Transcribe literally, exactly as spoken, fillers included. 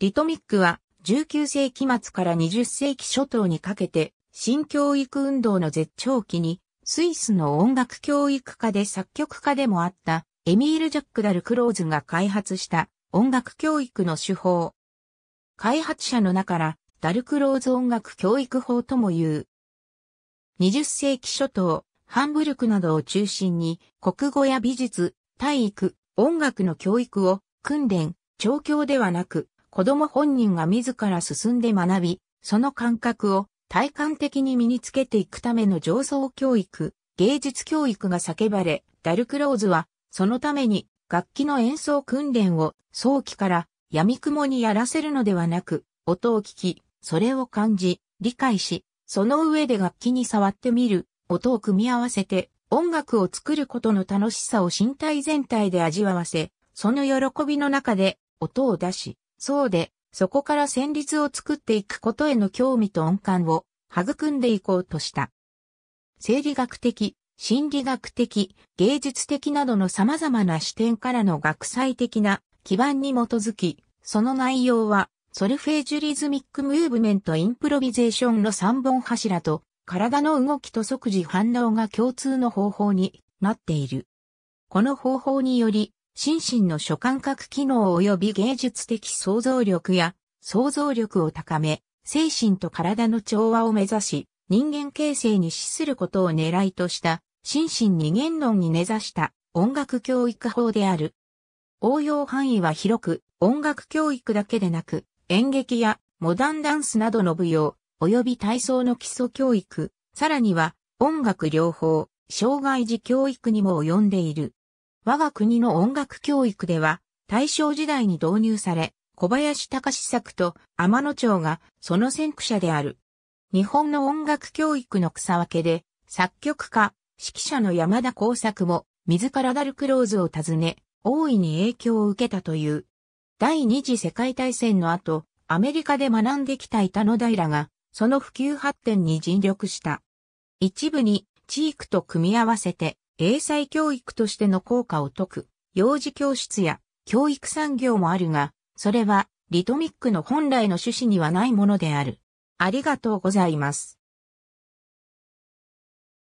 リトミックはじゅうきゅう世紀末からにじゅう世紀初頭にかけて新教育運動の絶頂期にスイスの音楽教育家で作曲家でもあったエミール・ジャック・ダルクローズが開発した音楽教育の手法。開発者の名からダルクローズ音楽教育法とも言う。にじゅう世紀初頭、ハンブルクなどを中心に国語や美術、体育、音楽の教育を訓練、調教ではなく子供本人が自ら進んで学び、その感覚を体感的に身につけていくための情操教育、芸術教育が叫ばれ、ダルクローズはそのために楽器の演奏訓練を早期から闇雲にやらせるのではなく、音を聞き、それを感じ、理解し、その上で楽器に触ってみる、音を組み合わせて音楽を作ることの楽しさを身体全体で味わわせ、その喜びの中で音を出し、そうで、そこから旋律を作っていくことへの興味と音感を育んでいこうとした。生理学的、心理学的、芸術的などの様々な視点からの学際的な基盤に基づき、その内容は、ソルフェージュリズミックムーブメントインプロビゼーションのさんぼん柱と、体の動きと即時反応が共通の方法になっている。この方法により、心身の諸感覚機能及び芸術的想像力や想像力を高め、精神と体の調和を目指し、人間形成に資することを狙いとした、心身二元論に根ざした音楽教育法である。応用範囲は広く、音楽教育だけでなく、演劇やモダンダンスなどの舞踊、及び体操の基礎教育、さらには音楽療法、障害児教育にも及んでいる。我が国の音楽教育では、大正時代に導入され、小林隆作と天野町がその先駆者である。日本の音楽教育の草分けで、作曲家、指揮者の山田耕作も、自らダルクローズを訪ね、大いに影響を受けたという。第二次世界大戦の後、アメリカで学んできた板野平が、その普及発展に尽力した。一部に、知育と組み合わせて、英才教育としての効果を説く、幼児教室や教育産業もあるが、それはリトミックの本来の趣旨にはないものである。ありがとうございます。